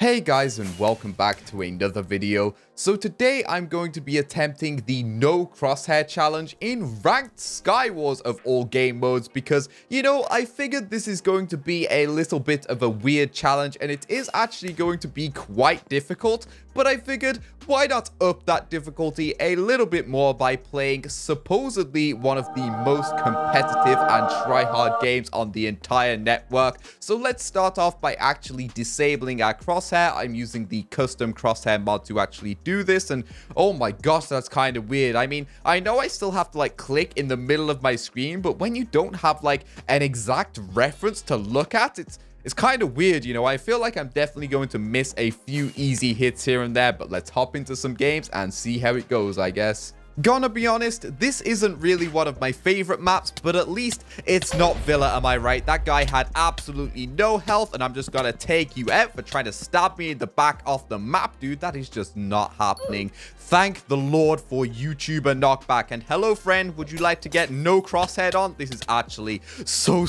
Hey guys, and welcome back to another video. So today I'm going to be attempting the no crosshair challenge in ranked SkyWars of all game modes because, you know, I figured this is going to be a little bit of a weird challenge and it is actually going to be quite difficult, but I figured why not up that difficulty a little bit more by playing supposedly one of the most competitive and try-hard games on the entire network. So let's start off by actually disabling our crosshair. I'm using the custom crosshair mod to actually do this, and oh my gosh, that's kind of weird. I mean, I know I still have to like click in the middle of my screen, but when you don't have like an exact reference to look at, it's kind of weird, you know. I feel like I'm definitely going to miss a few easy hits here and there, but let's hop into some games and see how it goes, I guess. Gonna be honest, this isn't really one of my favorite maps, but at least it's not Villa, am I right? That guy had absolutely no health, and I'm just gonna take you out for trying to stab me in the back off the map, dude. That is just not happening. Thank the Lord for YouTuber knockback. And hello, friend. Would you like to get no crosshair on? This is actually so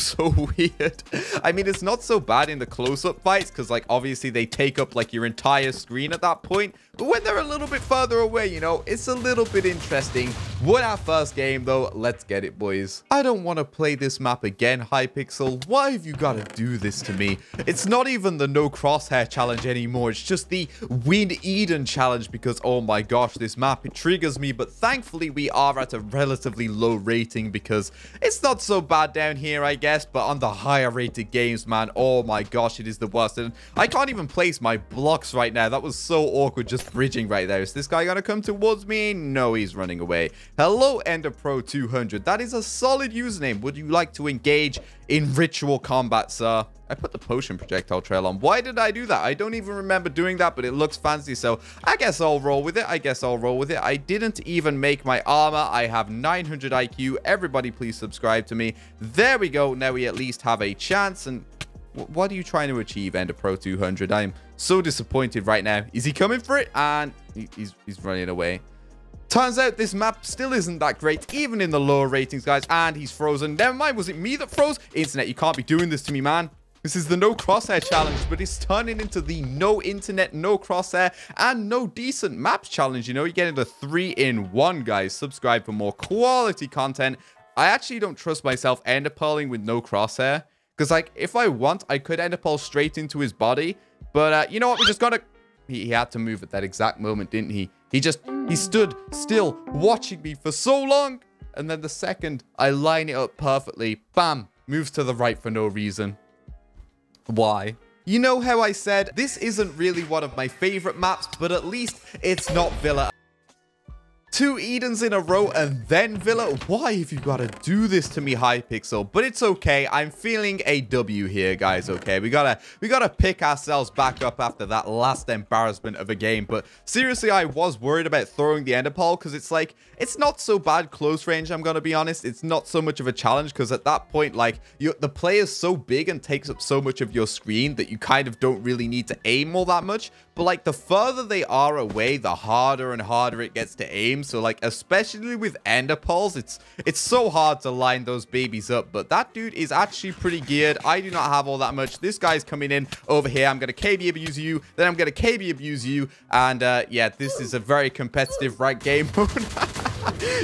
weird. I mean, it's not so bad in the close-up fights, because, like, obviously they take up, like, your entire screen at that point. But when they're a little bit further away, you know, it's a little bit interesting. Won our first game though. Let's get it, boys. I don't want to play this map again, Hypixel. Why have you got to do this to me? It's not even the no crosshair challenge anymore. It's just the win Eden challenge because, oh my gosh, this map, it triggers me. But thankfully we are at a relatively low rating because it's not so bad down here, I guess. But on the higher rated games, man, oh my gosh, it is the worst. And I can't even place my blocks right now. That was so awkward just bridging right there. Is this guy going to come towards me? No, he's running away. Hello, Ender Pro 200. That is a solid username. Would you like to engage in ritual combat, sir? I put the potion projectile trail on. Why did I do that? I don't even remember doing that, but it looks fancy, so I guess I'll roll with it. I didn't even make my armor. I have 900 IQ. Everybody please subscribe to me. There we go. Now we at least have a chance. And what are you trying to achieve, Ender Pro 200? I'm so disappointed right now. Is he coming for it? And he's running away. Turns out this map still isn't that great, even in the lower ratings, guys. And he's frozen. Never mind, was it me that froze? Internet, you can't be doing this to me, man. This is the no crosshair challenge, but it's turning into the no internet, no crosshair, and no decent maps challenge. You know, you're getting the 3-in-1, guys. Subscribe for more quality content. I actually don't trust myself ender pearling with no crosshair. Because, like, if I want, I could ender pearl straight into his body. But, you know what? We just got to... He had to move at that exact moment, didn't he? He stood still watching me for so long. And then the second I line it up perfectly, bam, moves to the right for no reason. Why? You know how I said, this isn't really one of my favorite maps, but at least it's not Villa. 2 Edens in a row and then Villa. Why have you got to do this to me, Hypixel? But it's okay. I'm feeling a W here, guys. Okay, we gotta pick ourselves back up after that last embarrassment of a game. But seriously, I was worried about throwing the ender pearl because it's like, it's not so bad close range. I'm gonna be honest, it's not so much of a challenge because at that point, like, the play is so big and takes up so much of your screen that you kind of don't really need to aim all that much. But like, the further they are away, the harder and harder it gets to aim. So, like, especially with ender pearls, it's so hard to line those babies up. But that dude is actually pretty geared. I do not have all that much. This guy's coming in over here. I'm going to KB abuse you. Then I'm going to KB abuse you. And, yeah, this is a very competitive ranked game mode.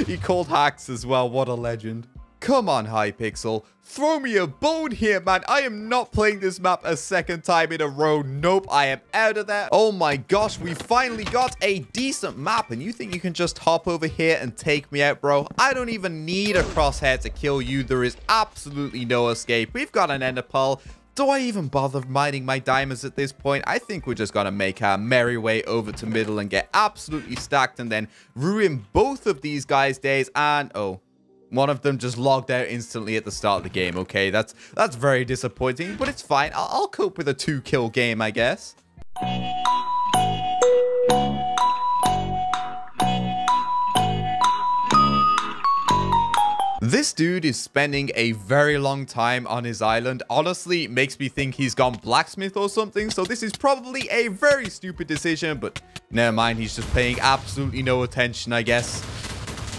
He called hacks as well. What a legend. Come on, Hypixel. Throw me a bone here, man. I am not playing this map a second time in a row. Nope, I am out of there. Oh my gosh, we finally got a decent map. And you think you can just hop over here and take me out, bro? I don't even need a crosshair to kill you. There is absolutely no escape. We've got an ender pearl. Do I even bother mining my diamonds at this point? I think we're just going to make our merry way over to middle and get absolutely stacked and then ruin both of these guys' days. And, oh... one of them just logged out instantly at the start of the game. Okay, that's very disappointing, but it's fine. I'll cope with a 2-kill game, I guess. This dude is spending a very long time on his island. Honestly, makes me think he's gone blacksmith or something. So this is probably a very stupid decision, but never mind. He's just paying absolutely no attention, I guess.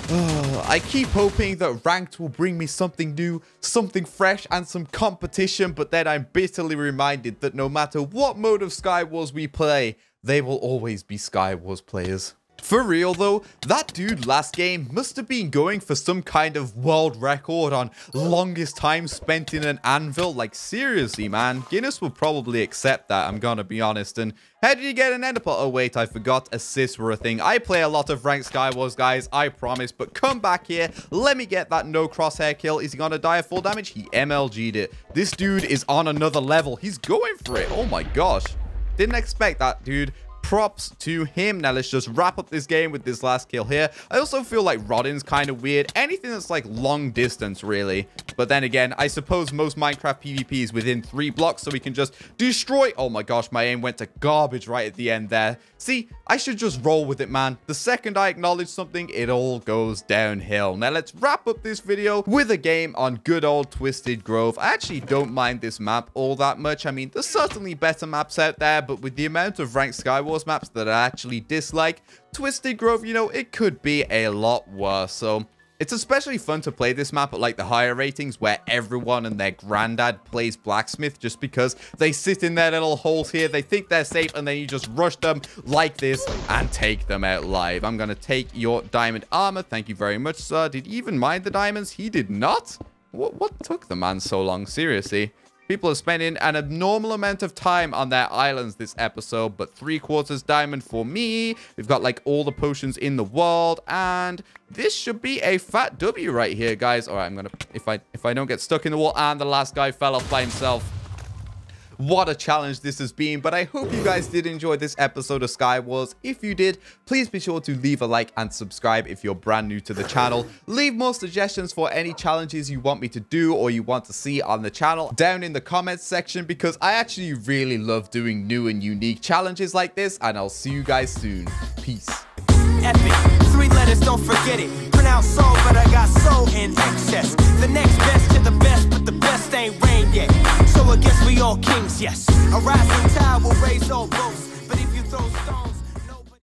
I keep hoping that ranked will bring me something new, something fresh, and some competition, but then I'm bitterly reminded that no matter what mode of SkyWars we play, they will always be SkyWars players. For real though, that dude last game must have been going for some kind of world record on longest time spent in an anvil. Like seriously man, Guinness will probably accept that, I'm gonna be honest. And how did you get an ender pearl? Oh wait, I forgot assists were a thing. I play a lot of ranked SkyWars guys, I promise, but come back here, let me get that no crosshair kill. Is he gonna die of full damage? He MLG'd it. This dude is on another level, he's going for it. Oh my gosh, didn't expect that dude. Props to him. Now let's just wrap up this game with this last kill here. I also feel like Rodden's kind of weird. Anything that's like long distance really. But then again, I suppose most Minecraft PvP is within 3 blocks, so we can just destroy. Oh my gosh, my aim went to garbage right at the end there. See, I should just roll with it, man. The second I acknowledge something, it all goes downhill. Now let's wrap up this video with a game on good old Twisted Grove. I actually don't mind this map all that much. I mean, there's certainly better maps out there, but with the amount of ranked SkyWars maps that I actually dislike, Twisted Grove, you know, it could be a lot worse. So it's especially fun to play this map at like the higher ratings where everyone and their granddad plays blacksmith, just because they sit in their little holes here, they think they're safe, and then you just rush them like this and take them out live. I'm gonna take your diamond armor, thank you very much sir. Did he even mind the diamonds? He did not. What took the man so long? Seriously, people are spending an abnormal amount of time on their islands this episode, but 3/4 diamond for me. We've got like all the potions in the world, and this should be a fat W right here, guys. All right, I'm gonna, if I don't get stuck in the wall, and the last guy fell off by himself. What a challenge this has been, but I hope you guys did enjoy this episode of SkyWars. If you did, please be sure to leave a like and subscribe if you're brand new to the channel. Leave more suggestions for any challenges you want me to do or you want to see on the channel down in the comments section, because I actually really love doing new and unique challenges like this, and I'll see you guys soon. Peace. Epic. 3 letters, don't forget it. Pronounce soul, but I got soul in excess. The next best to the best, but the best ain't reigned yet. So I guess we all kings, yes. A rising tide will raise all boats, but if you throw stones